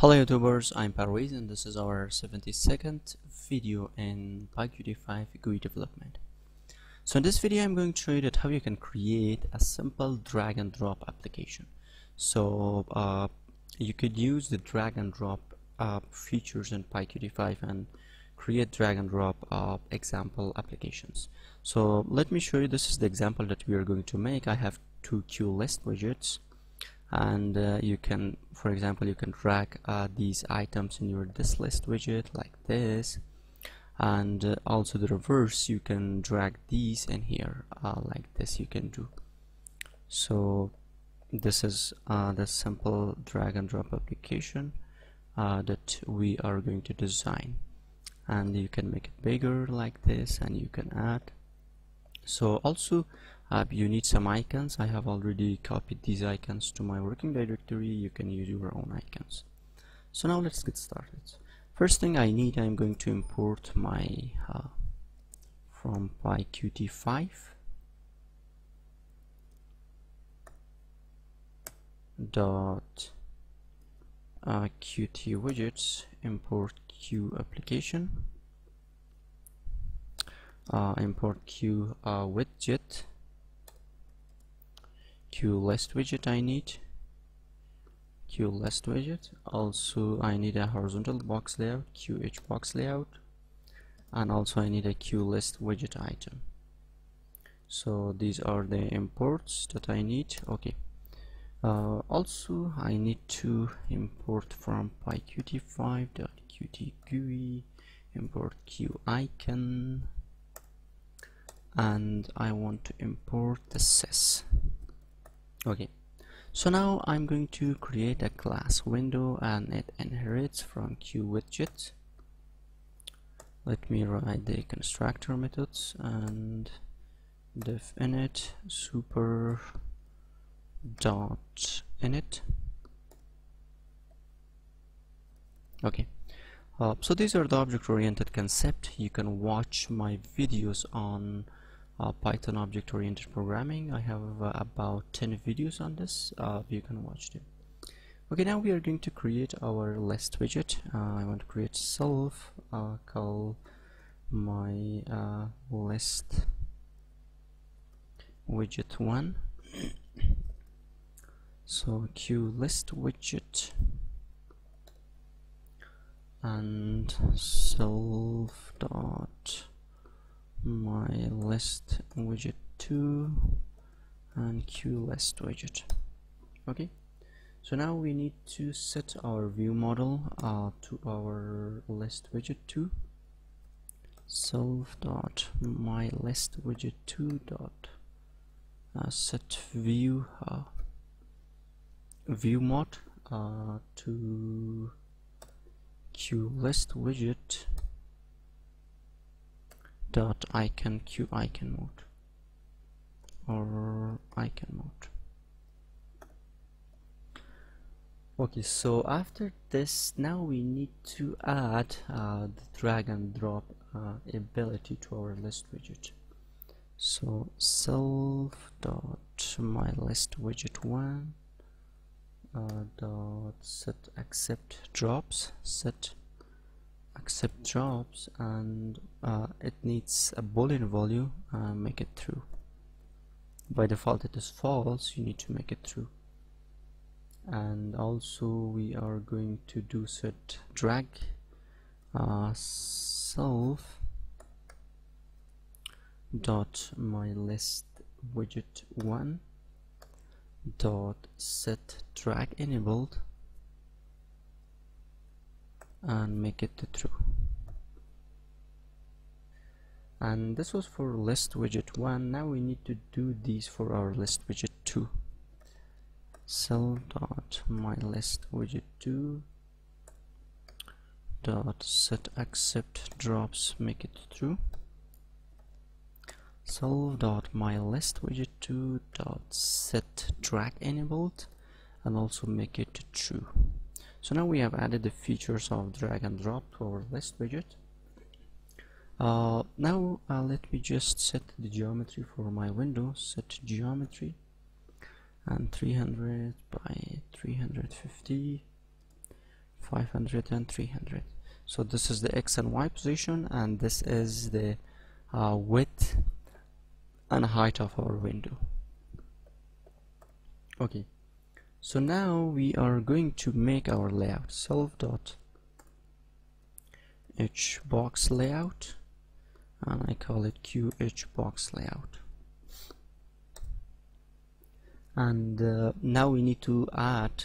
Hello YouTubers, I'm Parwiz and this is our 72nd video in PyQt5 GUI development. So in this video I'm going to show you that how you can create a simple drag and drop application. So you could use the drag and drop features in PyQt5 and create drag and drop example applications. So let me show you, this is the example that we are going to make. I have two QList widgets. And you can, for example, you can drag these items in your this list widget like this, and also the reverse, you can drag these in here like this, you can do. So this is the simple drag and drop application that we are going to design, and you can make it bigger like this and you can add. So also you need some icons. I have already copied these icons to my working directory. You can use your own icons. So now let's get started. First thing I need, I'm going to import my from PyQt5 dot QTWidgets import QApplication, import QWidget, QListWidget I need, QListWidget. Also I need a horizontal box layout, QHBoxLayout, and also I need a QListWidgetItem. So these are the imports that I need. Okay. Also I need to import from PyQt5.QtGUI, import QIcon, and I want to import the sys. Okay, so now I'm going to create a class window and it inherits from QWidget. Let me write the constructor methods and def init super dot init. Okay, so these are the object-oriented concept. You can watch my videos on Python object-oriented programming. I have about 10 videos on this. You can watch them. Okay, now we are going to create our list widget. I want to create self, call my list widget 1. So QListWidget and self dot my list widget 2 and QListWidget. Okay, so now we need to set our view model to our list widget 2. Self dot my list widget 2 dot set view view mod to QListWidget dot icon QIcon mode or icon mode. Okay, so after this, now we need to add the drag and drop ability to our list widget. So self dot my list widget 1 dot set accept drops, set accept jobs, and it needs a boolean value. Make it true. By default it is false, you need to make it true. And also we are going to do set drag self dot my list widget 1 dot set drag enabled and make it to true. And this was for list widget 1. Now we need to do these for our list widget 2. Self dot my list widget 2 dot set accept drops, make it true. Self dot my list widget 2 dot set drag enabled and also make it true. So now we have added the features of drag and drop to our list widget. Now let me just set the geometry for my window. Set geometry and 300 by 350 500 and 300. So this is the X and Y position, and this is the width and height of our window. Okay, so now we are going to make our layout, self.hboxLayout, and I call it QHBoxLayout. And now we need to add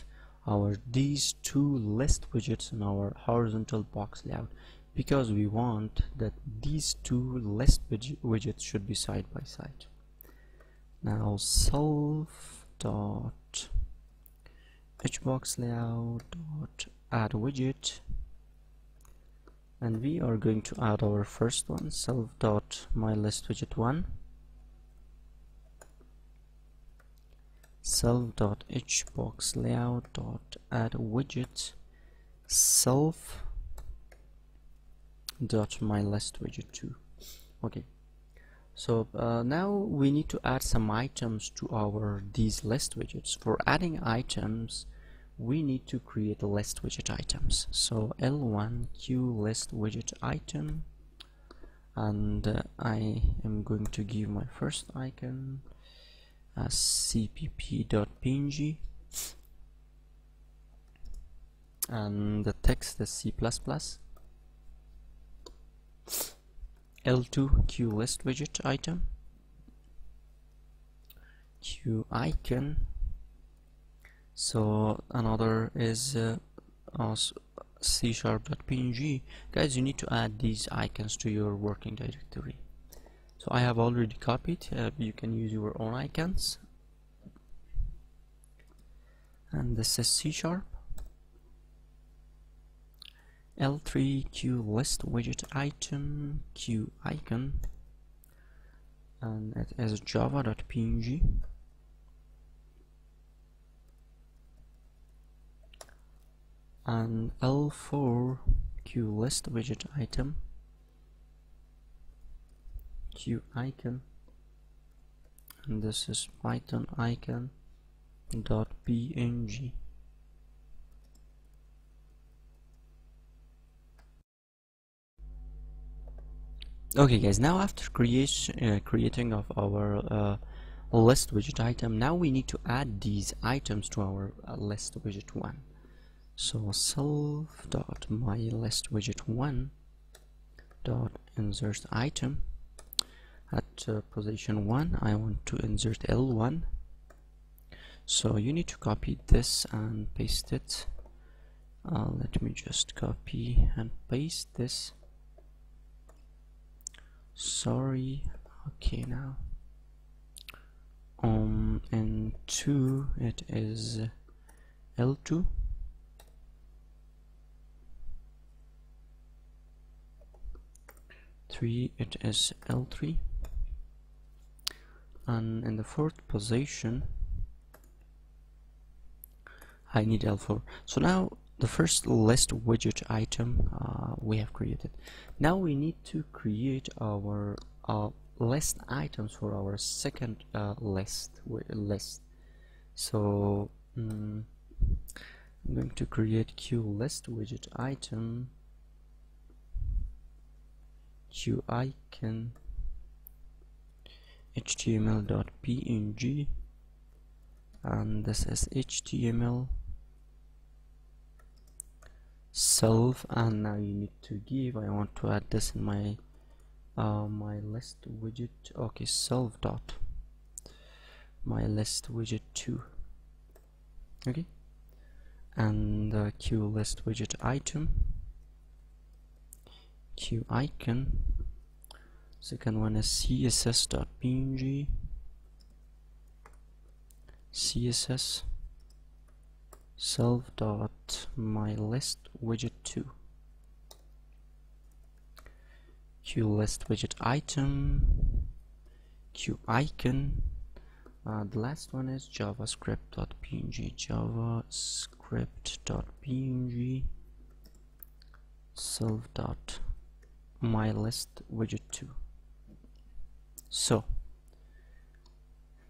these two list widgets in our horizontal box layout, because we want that these two list widgets should be side by side. Now self.hboxLayout.addWidget, and we are going to add our first one, self.myListWidget1, self.hboxLayout.addWidget, self.myListWidget2. Okay, so now we need to add some items to our these list widgets. For adding items, we need to create a list widget items. So L1 QListWidgetItem, and I am going to give my first icon as cpp.png, and the text is C++. L2 QListWidgetItem, QIcon. So another is c#.png. Guys, you need to add these icons to your working directory. So I have already copied, you can use your own icons. And this is C#. L3 QListWidgetItem, QIcon, and it is java.png. And L4 QListWidgetItem, QIcon, and this is Python icon.png. Okay, guys, now after creating of our list widget item, now we need to add these items to our list widget 1. So self.myListWidget1 dot insert item. At position 1, I want to insert L1. So you need to copy this and paste it. Let me just copy and paste this. Sorry. Okay, now and 2, it is L2. Three, it is L3, and in the 4th position I need L4. So now the first list widget item we have created. Now we need to create our list items for our second list. So I'm going to create QListWidgetItem, QIcon, html.png, and this is HTML self. And now you need to give, I want to add this in my my list widget. Okay, self dot my list widget 2. Okay, and QListWidgetItem, QIcon. Second one is css.png, css self.myListWidget2, QListWidgetItem, QIcon. The last one is javascript.png, javascript.png self.myListWidget2. So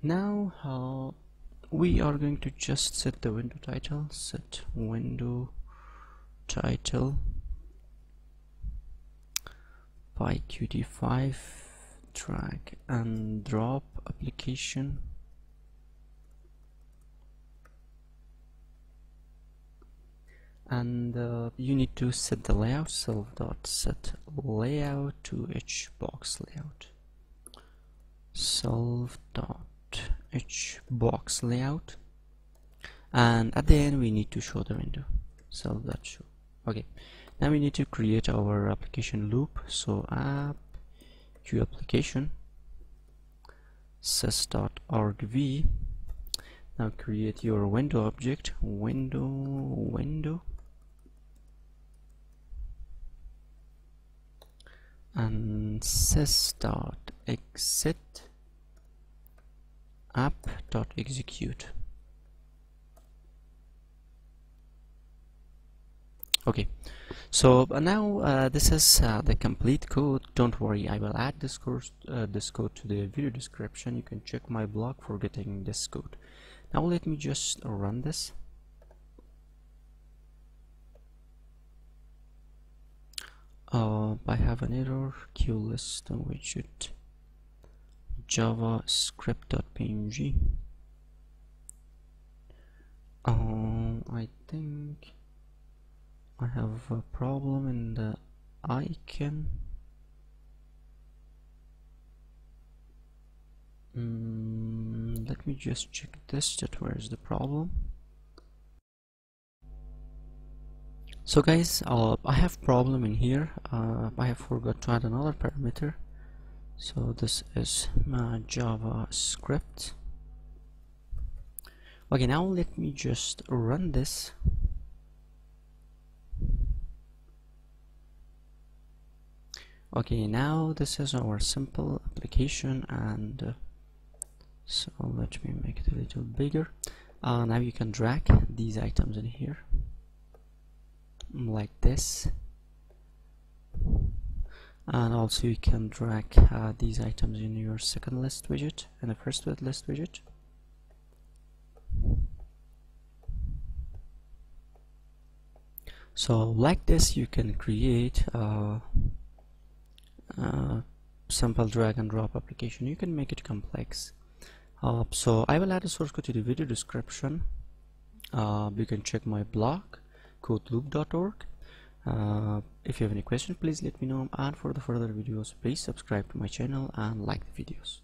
now we are going to just set the window title, set window title PyQt5 drag and drop application. And you need to set the layout, so dot set layout to HBoxLayout. Solve.HBoxLayout, and at the end we need to show the window. Solve that show. Okay, now we need to create our application loop. So app QApplication sys.argv. Now create your window object, window, and sys.exit app.execute. Okay, so now this is the complete code. Don't worry, I will add this code to the video description. You can check my blog for getting this code. Now let me just run this. I have an error. QListWidget javascript.png. I think I have a problem in the icon. Let me just check this, that where is the problem. So guys, I have problem in here. I have forgot to add another parameter. So this is my JavaScript. Okay, now let me just run this. Okay, now this is our simple application, and so let me make it a little bigger. Now you can drag these items in here like this, and also you can drag these items in your second list widget and the first list widget. So like this you can create a simple drag and drop application. You can make it complex. So I will add a source code to the video description. You can check my blog, CodeLoop.org. If you have any question, please let me know, and for the further videos please subscribe to my channel and like the videos.